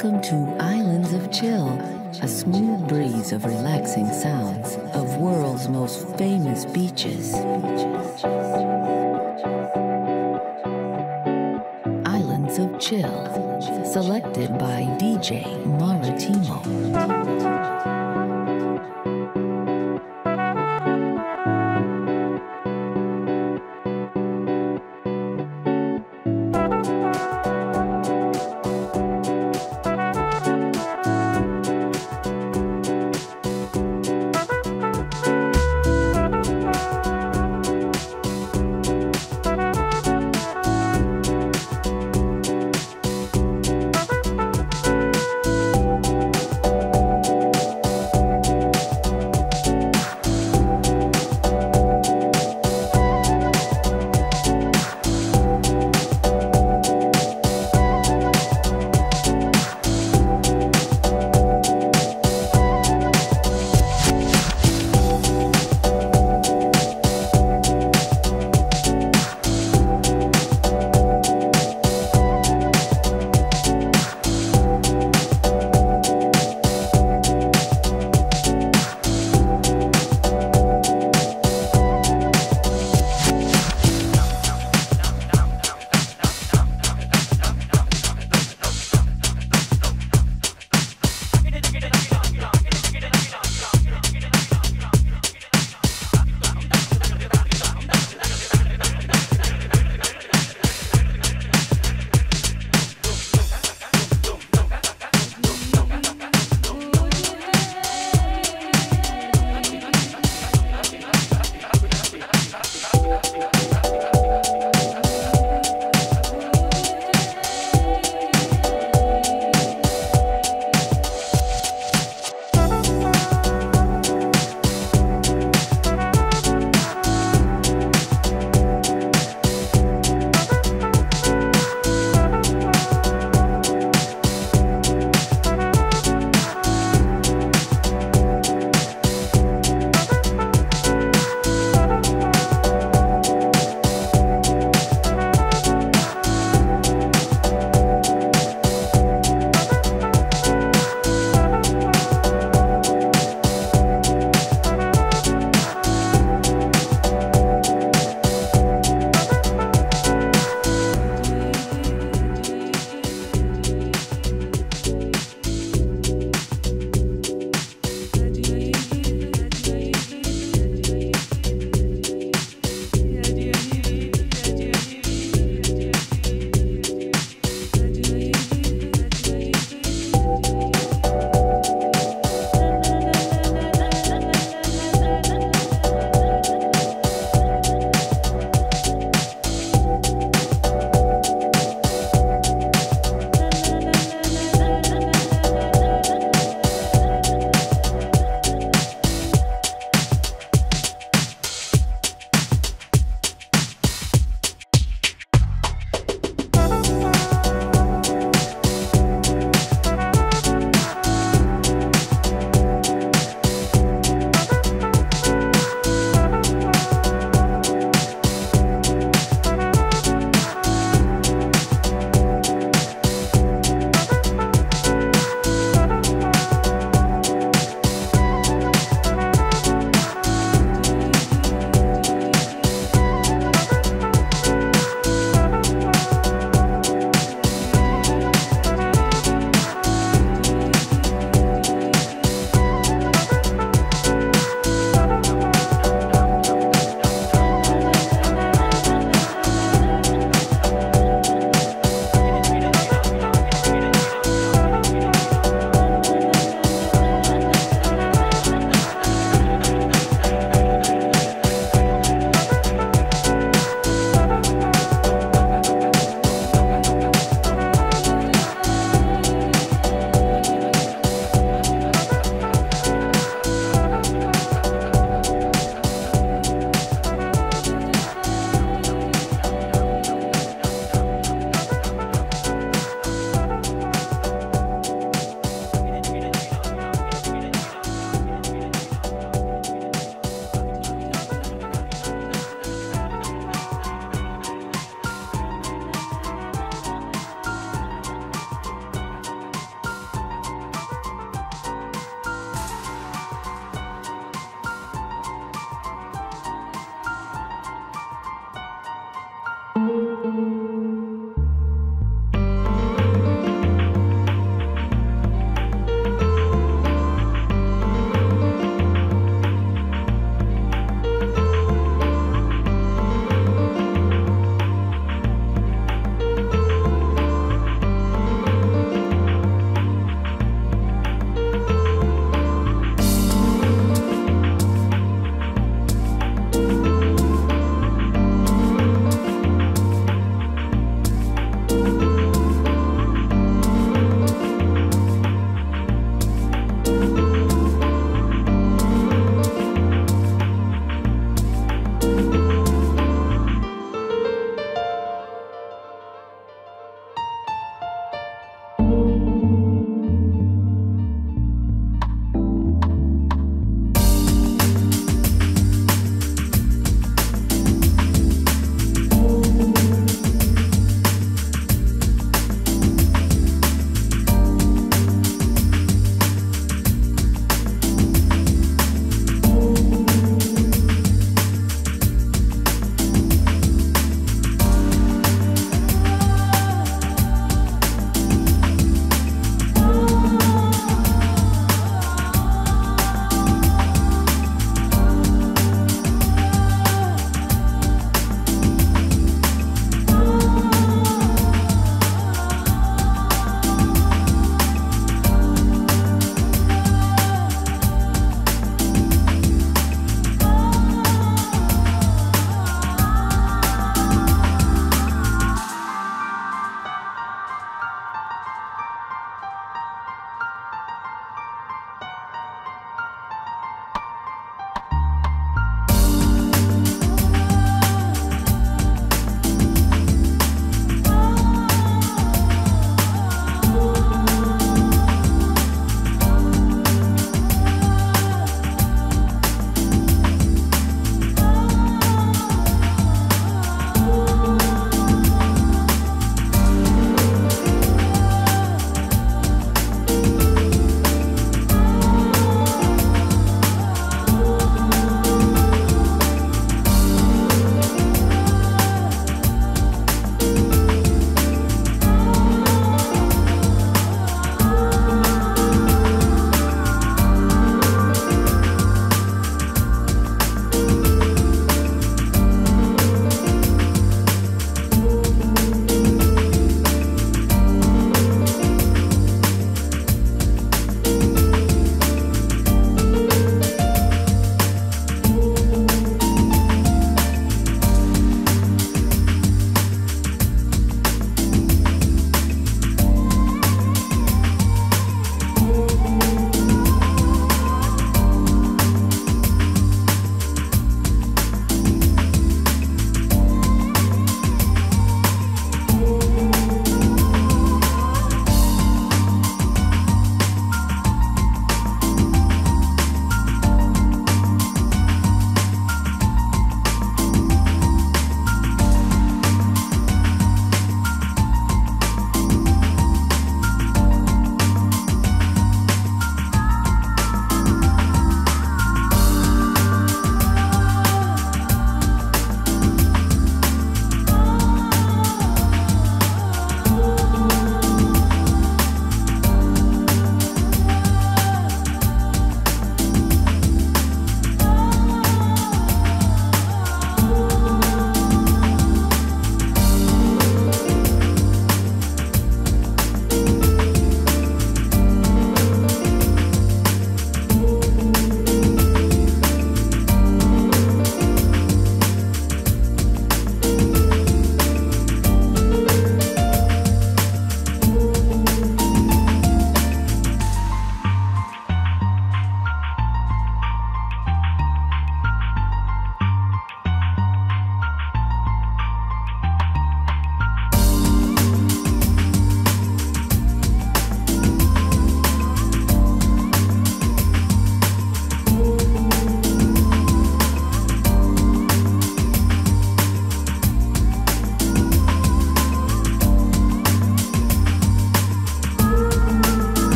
Welcome to Islands of Chill, a smooth breeze of relaxing sounds of world's most famous beaches. Islands of Chill, selected by DJ Maretimo.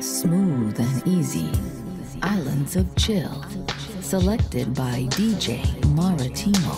Smooth and easy. Islands of Chill. Selected by DJ Maretimo.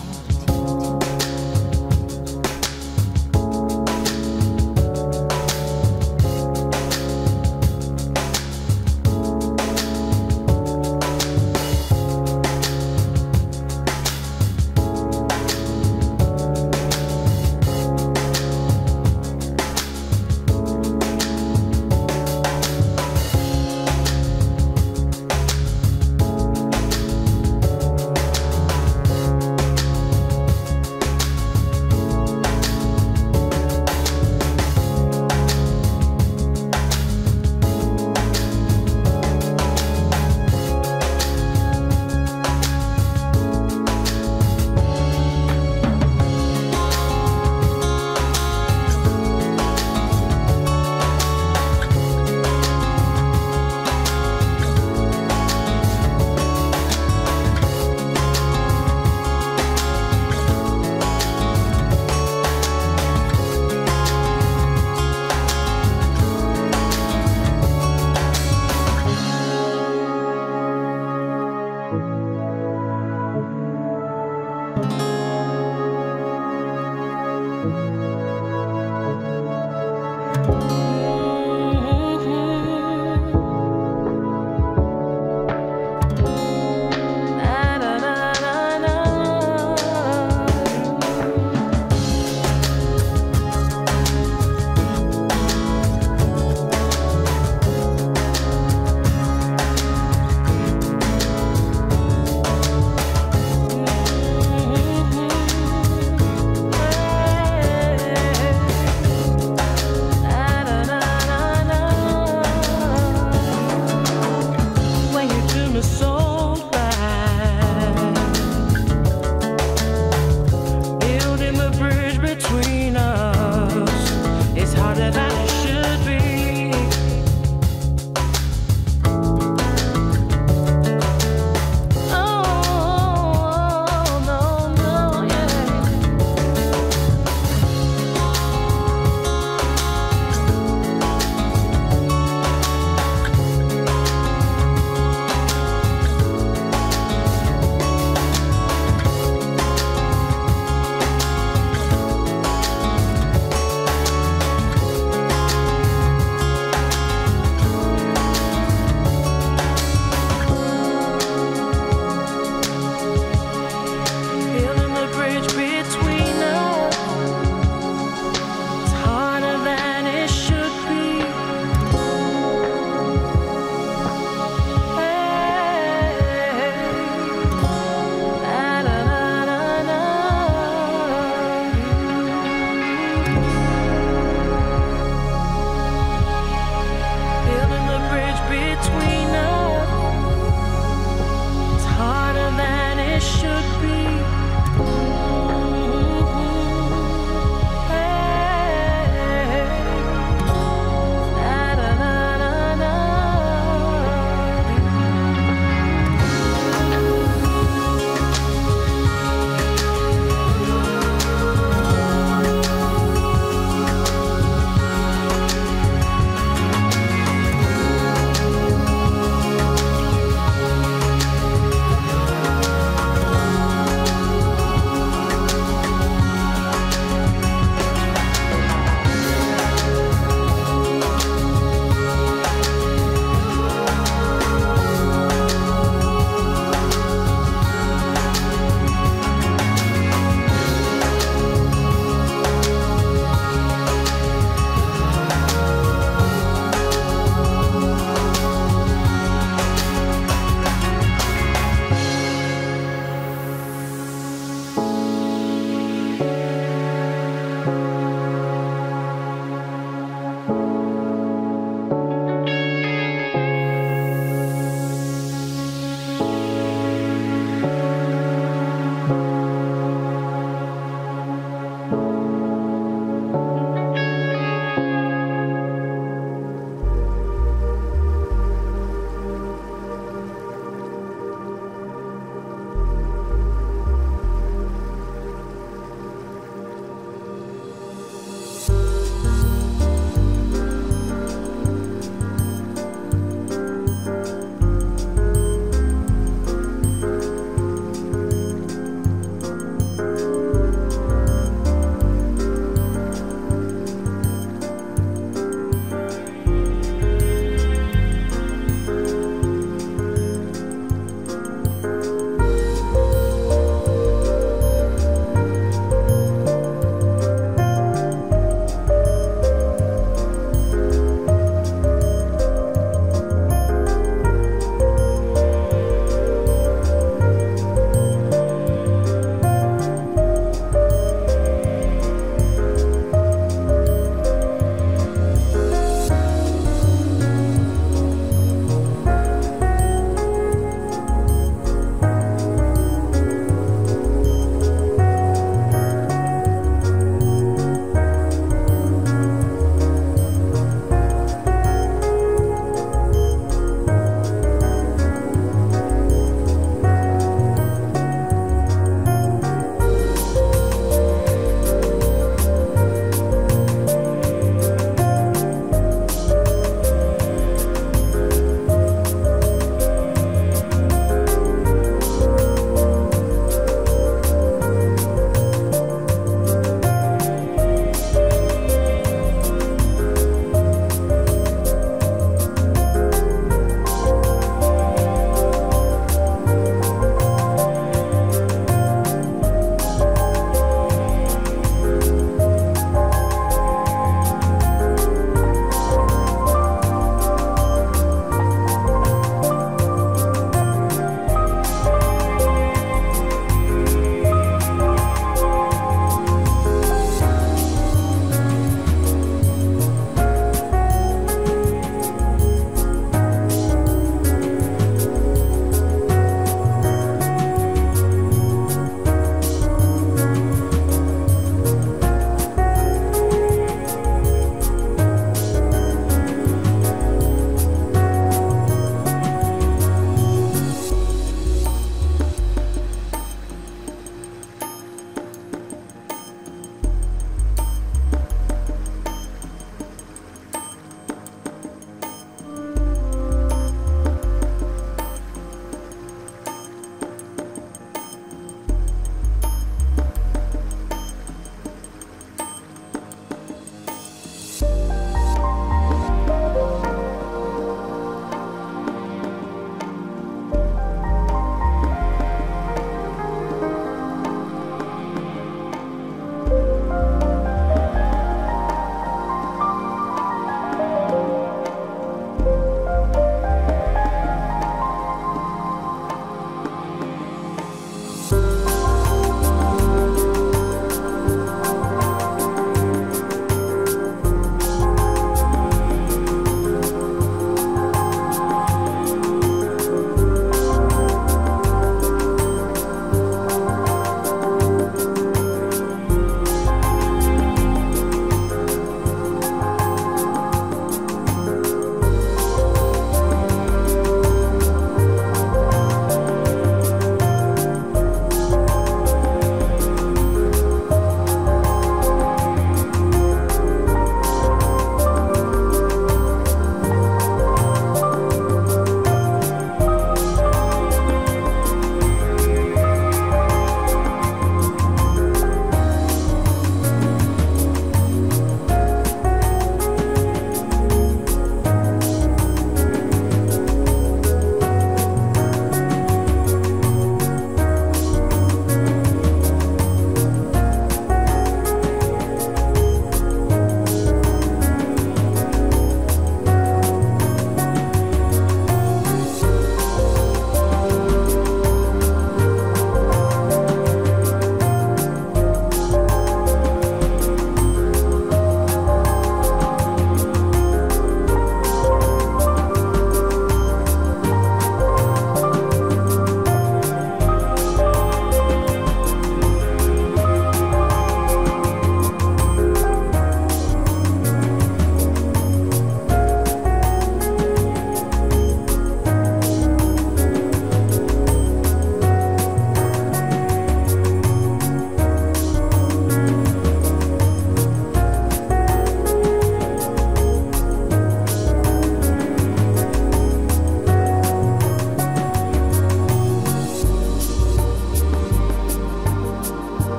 better than it should be. Oh, no, no, yeah.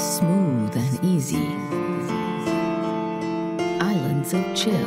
Smooth and easy. Islands of Chill.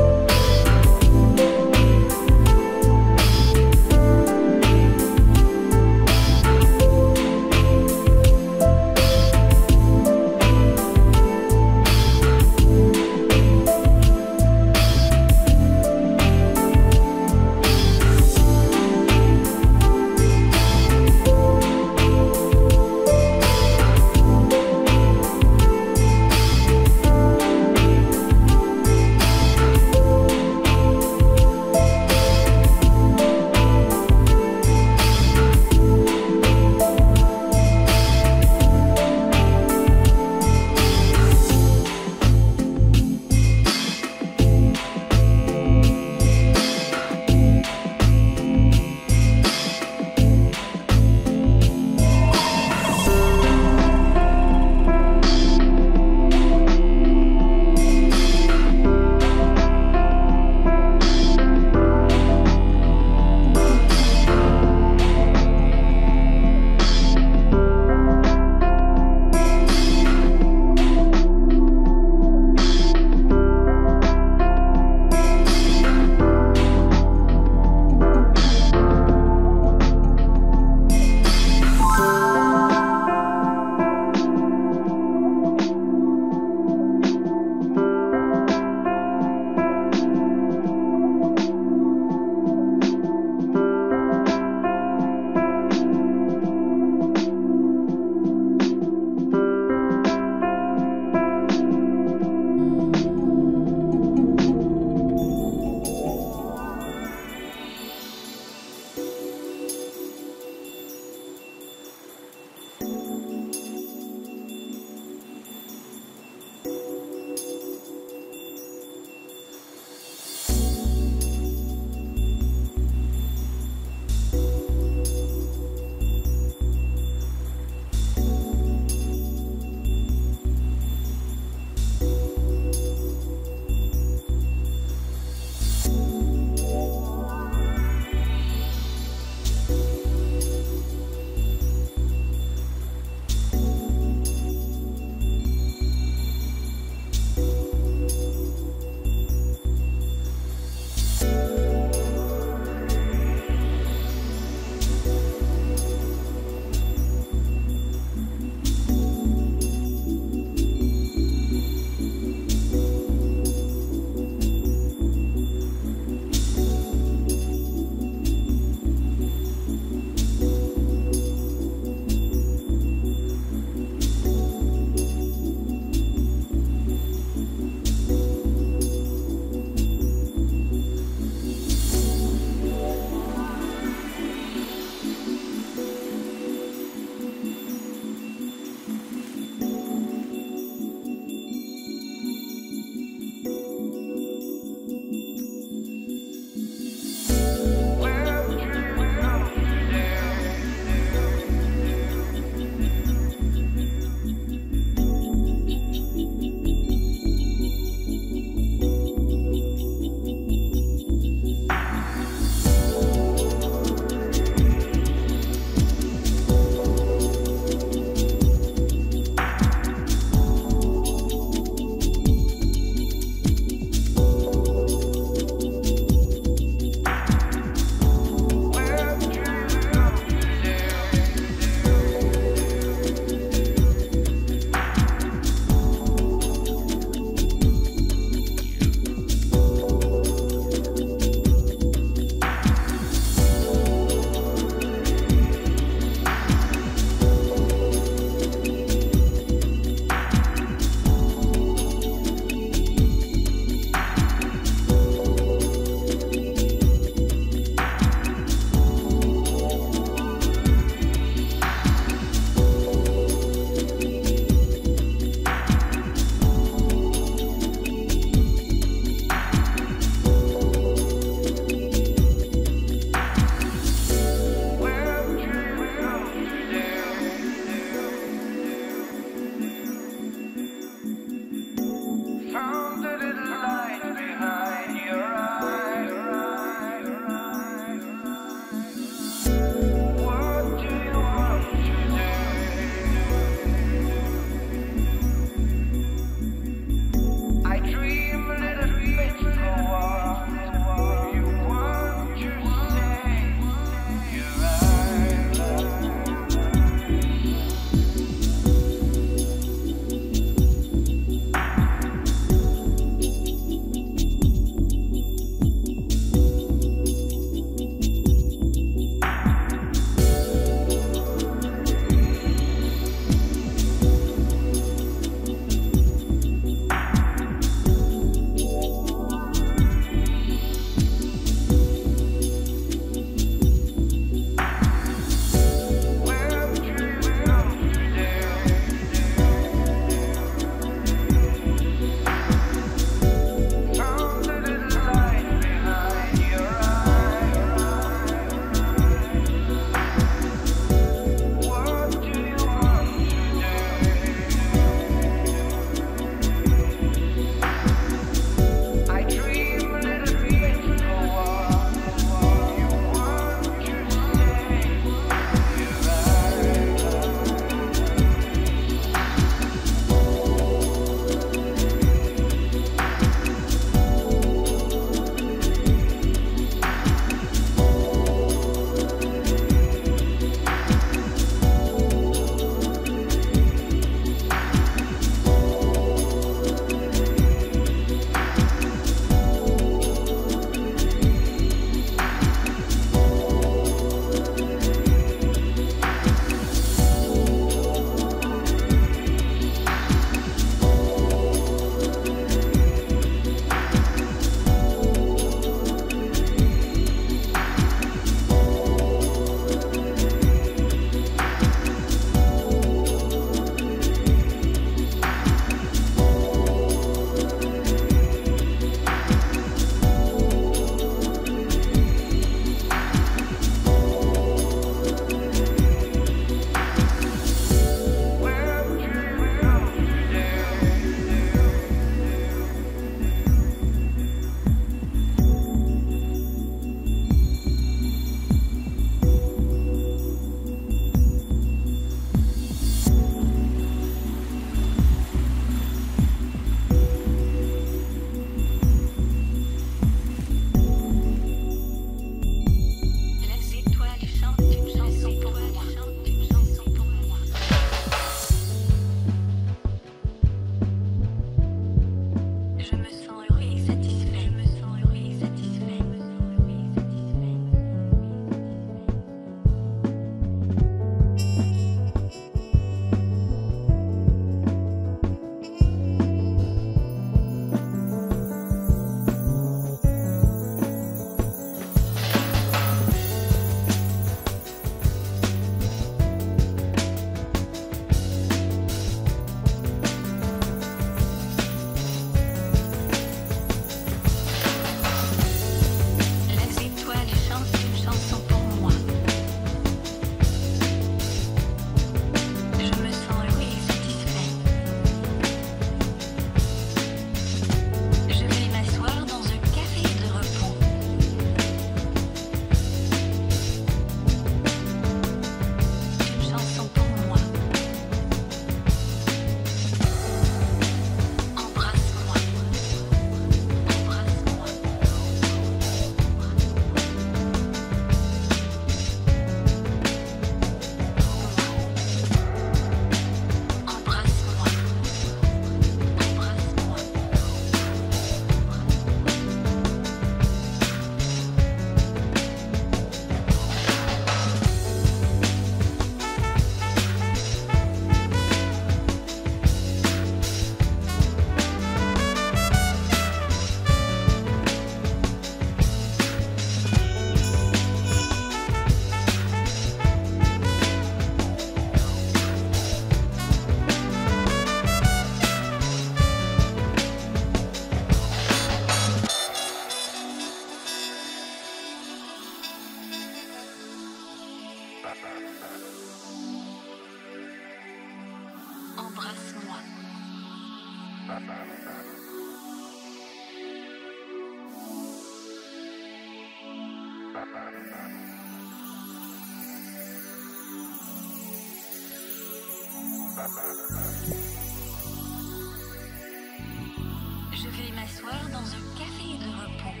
Je vais m'asseoir dans un café de repos.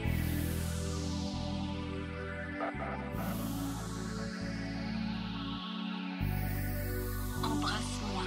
Embrasse-moi.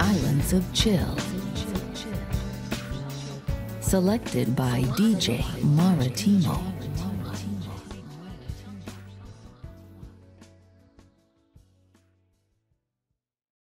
Islands of Chill, selected by DJ Maretimo.